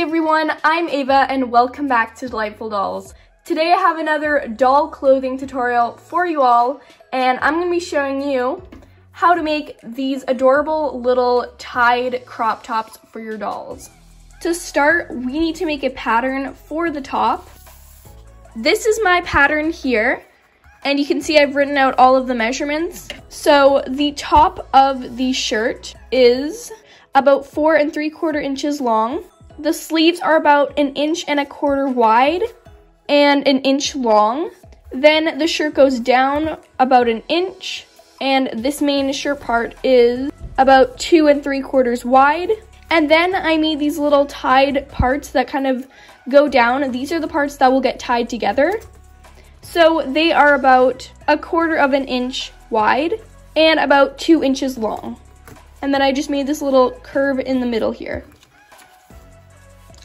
Hey everyone, I'm Ava and welcome back to Delightful Dolls. Today I have another doll clothing tutorial for you all, and I'm going to be showing you how to make these adorable little tied crop tops for your dolls. To start, we need to make a pattern for the top. This is my pattern here, and you can see I've written out all of the measurements. So the top of the shirt is about 4 3/4 inches long. The sleeves are about 1 1/4 inches wide and 1 inch long. Then the shirt goes down about 1 inch, and this main shirt part is about 2 3/4 inches wide. And then I made these little tied parts that kind of go down. These are the parts that will get tied together. So they are about 1/4 inch wide and about 2 inches long. And then I just made this little curve in the middle here.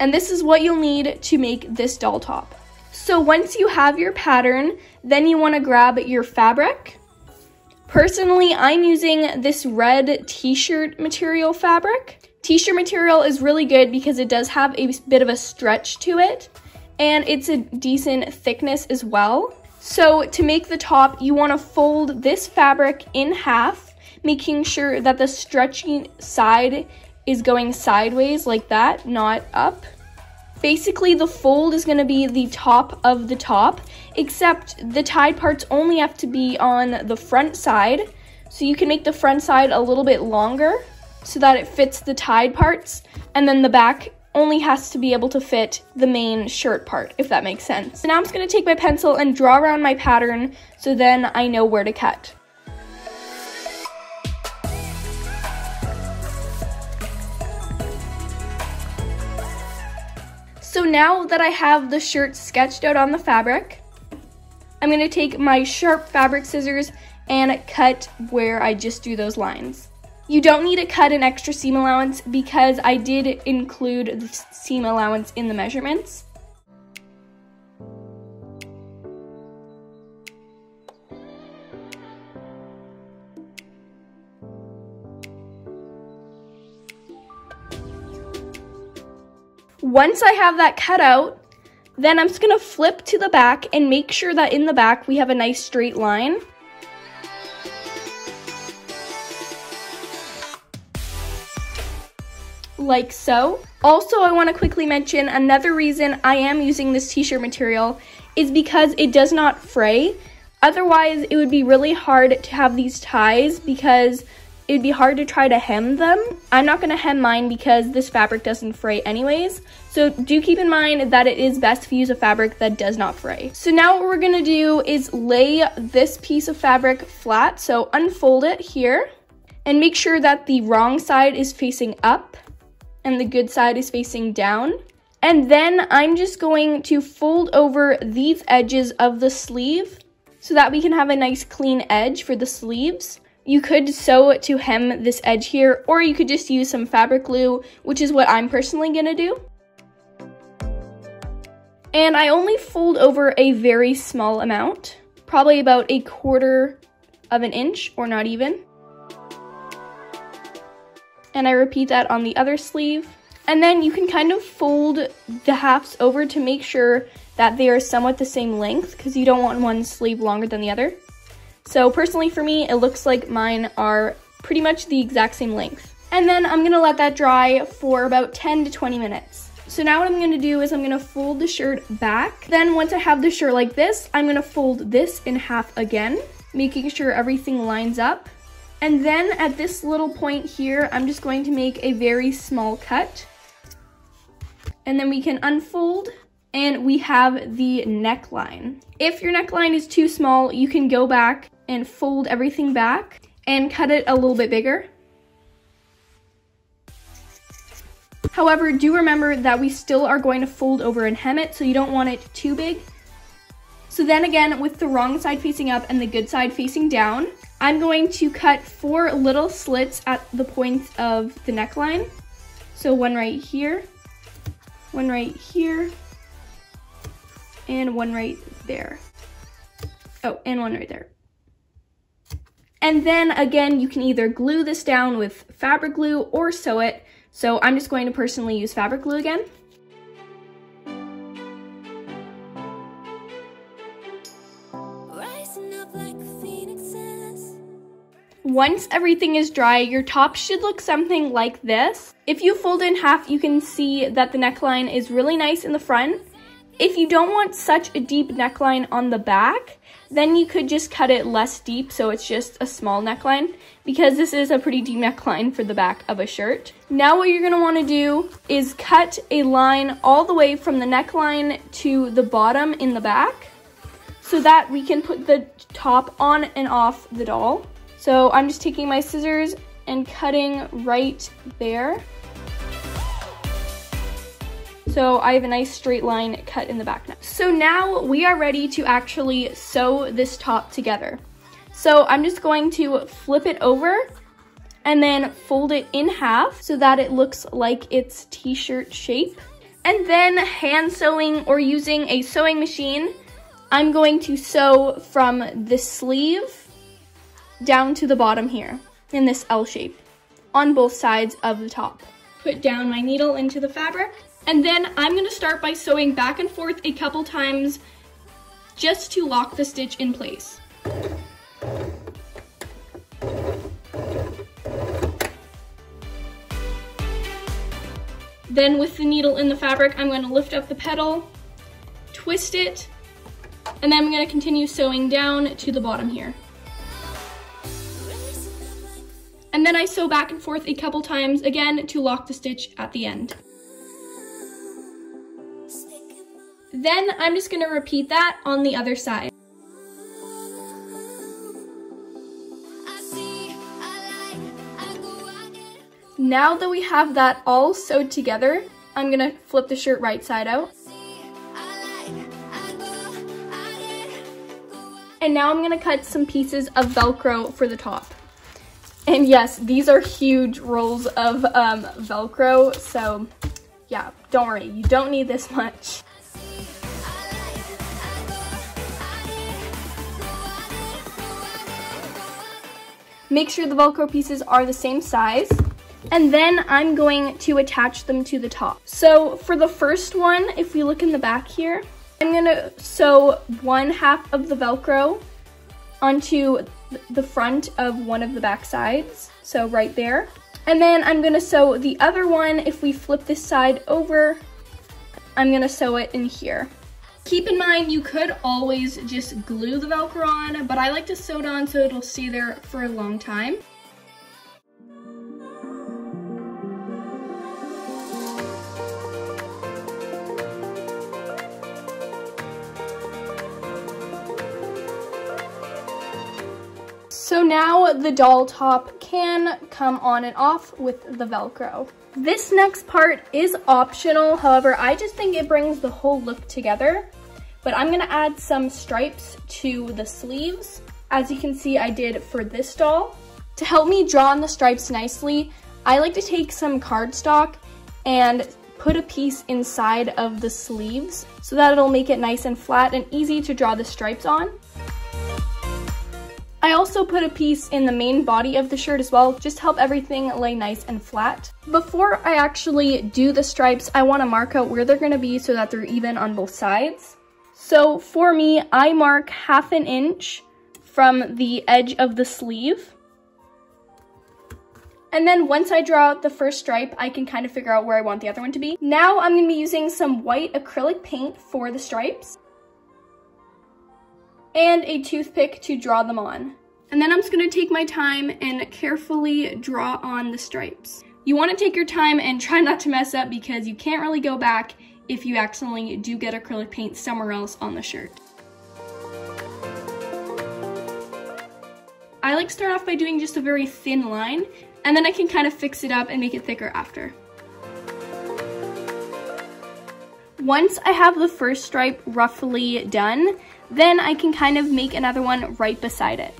And this is what you'll need to make this doll top. So once you have your pattern, then you want to grab your fabric. Personally, I'm using this red t-shirt material fabric. T-shirt material is really good because it does have a bit of a stretch to it, and it's a decent thickness as well. So to make the top, you want to fold this fabric in half, making sure that the stretchy side is going sideways like that, not up. Basically, the fold is going to be the top of the top, except the tied parts only have to be on the front side, so you can make the front side a little bit longer so that it fits the tied parts, and then the back only has to be able to fit the main shirt part, if that makes sense. So now I'm just going to take my pencil and draw around my pattern so then I know where to cut. So now that I have the shirt sketched out on the fabric, I'm going to take my sharp fabric scissors and cut where I just drew those lines. You don't need to cut an extra seam allowance because I did include the seam allowance in the measurements. Once I have that cut out, then I'm just going to flip to the back and make sure that in the back we have a nice straight line. Like so. Also, I want to quickly mention another reason I am using this t-shirt material is because it does not fray. Otherwise, it would be really hard to have these ties because it'd be hard to try to hem them. I'm not going to hem mine because this fabric doesn't fray anyways. So do keep in mind that it is best to use a fabric that does not fray. So now what we're going to do is lay this piece of fabric flat. So unfold it here and make sure that the wrong side is facing up and the good side is facing down. And then I'm just going to fold over these edges of the sleeve so that we can have a nice clean edge for the sleeves. You could sew to hem this edge here, or you could just use some fabric glue, which is what I'm personally gonna do. And I only fold over a very small amount, probably about 1/4 inch or not even. And I repeat that on the other sleeve. And then you can kind of fold the halves over to make sure that they are somewhat the same length because you don't want one sleeve longer than the other. So personally for me, it looks like mine are pretty much the exact same length. And then I'm gonna let that dry for about 10 to 20 minutes. So now what I'm gonna do is I'm gonna fold the shirt back. Then once I have the shirt like this, I'm gonna fold this in half again, making sure everything lines up. And then at this little point here, I'm just going to make a very small cut. And then we can unfold. And we have the neckline. If your neckline is too small, you can go back and fold everything back and cut it a little bit bigger. However, do remember that we still are going to fold over and hem it, so you don't want it too big. So then again, with the wrong side facing up and the good side facing down, I'm going to cut 4 little slits at the points of the neckline. So one right here, one right here, and one right there. Oh, and one right there. And then again, you can either glue this down with fabric glue or sew it. So I'm just going to personally use fabric glue again. Once everything is dry, your top should look something like this. If you fold in half, you can see that the neckline is really nice in the front. If you don't want such a deep neckline on the back, then you could just cut it less deep so it's just a small neckline, because this is a pretty deep neckline for the back of a shirt. Now what you're going to want to do is cut a line all the way from the neckline to the bottom in the back so that we can put the top on and off the doll. So I'm just taking my scissors and cutting right there. So I have a nice straight line cut in the back now. So now we are ready to actually sew this top together. So I'm just going to flip it over and then fold it in half so that it looks like it's t-shirt shape. And then hand sewing or using a sewing machine, I'm going to sew from the sleeve down to the bottom here in this L shape on both sides of the top. Put down my needle into the fabric. And then I'm going to start by sewing back and forth a couple times just to lock the stitch in place. Then with the needle in the fabric, I'm going to lift up the petal, twist it, and then I'm going to continue sewing down to the bottom here. And then I sew back and forth a couple times again to lock the stitch at the end. Then I'm just going to repeat that on the other side. Now that we have that all sewed together, I'm going to flip the shirt right side out. And now I'm going to cut some pieces of Velcro for the top. And yes, these are huge rolls of Velcro, so yeah, don't worry, you don't need this much. Make sure the Velcro pieces are the same size. And then I'm going to attach them to the top. So for the first one, if we look in the back here, I'm gonna sew one half of the Velcro onto the front of one of the back sides. So right there. And then I'm gonna sew the other one. If we flip this side over, I'm gonna sew it in here. Keep in mind, you could always just glue the Velcro on, but I like to sew it on so it'll stay there for a long time. So now the doll top can come on and off with the Velcro. This next part is optional, however, I just think it brings the whole look together. But I'm gonna add some stripes to the sleeves, as you can see I did for this doll. To help me draw on the stripes nicely, I like to take some cardstock and put a piece inside of the sleeves so that it'll make it nice and flat and easy to draw the stripes on. I also put a piece in the main body of the shirt as well, just to help everything lay nice and flat. Before I actually do the stripes, I want to mark out where they're going to be so that they're even on both sides. So for me, I mark half an inch from the edge of the sleeve. And then once I draw out the first stripe, I can kind of figure out where I want the other one to be. Now I'm going to be using some white acrylic paint for the stripes, and a toothpick to draw them on. And then I'm just gonna take my time and carefully draw on the stripes. You wanna take your time and try not to mess up because you can't really go back if you accidentally do get acrylic paint somewhere else on the shirt. I like to start off by doing just a very thin line, and then I can kind of fix it up and make it thicker after. Once I have the first stripe roughly done, then I can kind of make another one right beside it.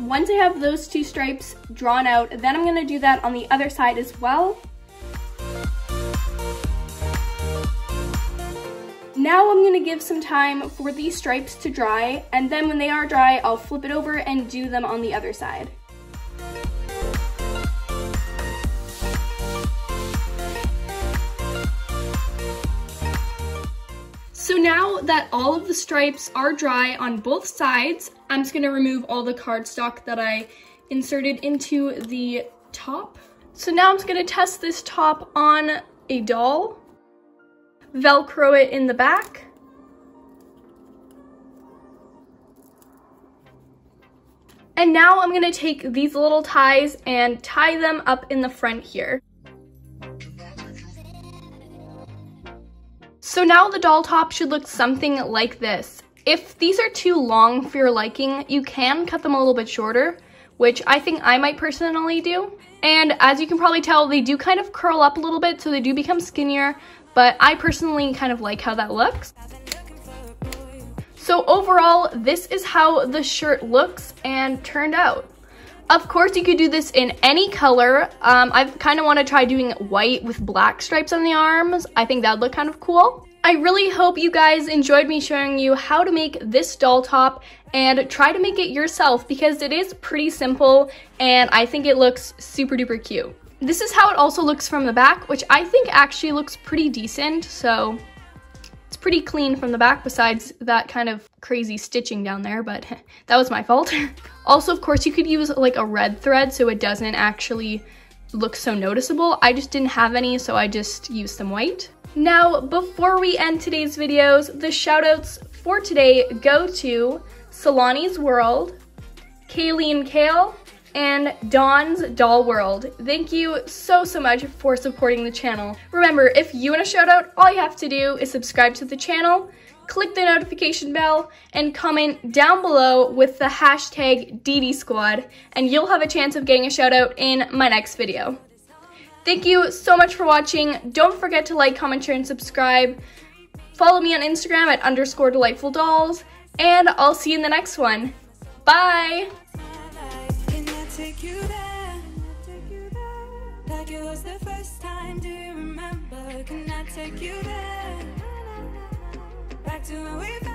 Once I have those two stripes drawn out, then I'm gonna do that on the other side as well. Now I'm gonna give some time for these stripes to dry, and then when they are dry, I'll flip it over and do them on the other side. So now that all of the stripes are dry on both sides, I'm just gonna remove all the cardstock that I inserted into the top. So now I'm just gonna test this top on a doll, Velcro it in the back. And now I'm gonna take these little ties and tie them up in the front here. So now the doll top should look something like this. If these are too long for your liking, you can cut them a little bit shorter, which I think I might personally do. And as you can probably tell, they do kind of curl up a little bit, so they do become skinnier, but I personally kind of like how that looks. So overall, this is how the shirt looks and turned out. Of course, you could do this in any color. I kind of want to try doing white with black stripes on the arms. I think that'd look kind of cool. I really hope you guys enjoyed me showing you how to make this doll top and try to make it yourself because it is pretty simple and I think it looks super duper cute. This is how it also looks from the back, which I think actually looks pretty decent, so it's pretty clean from the back besides that kind of crazy stitching down there, but that was my fault. Also, of course, you could use like a red thread so it doesn't actually look so noticeable. I just didn't have any, so I just used some white. Now, before we end today's videos, the shoutouts for today go to Solani's World, Kayleen Kale, and Dawn's Doll World. Thank you so much for supporting the channel. Remember, if you want a shout out, all you have to do is subscribe to the channel, click the notification bell, and comment down below with the hashtag DDSquad, and you'll have a chance of getting a shout out in my next video. Thank you so much for watching. Don't forget to like, comment, share, and subscribe. Follow me on Instagram at _delightfuldolls, and I'll see you in the next one. Bye! Take you there, take you there. Like it was the first time, do you remember? Can I take you there? Back to where we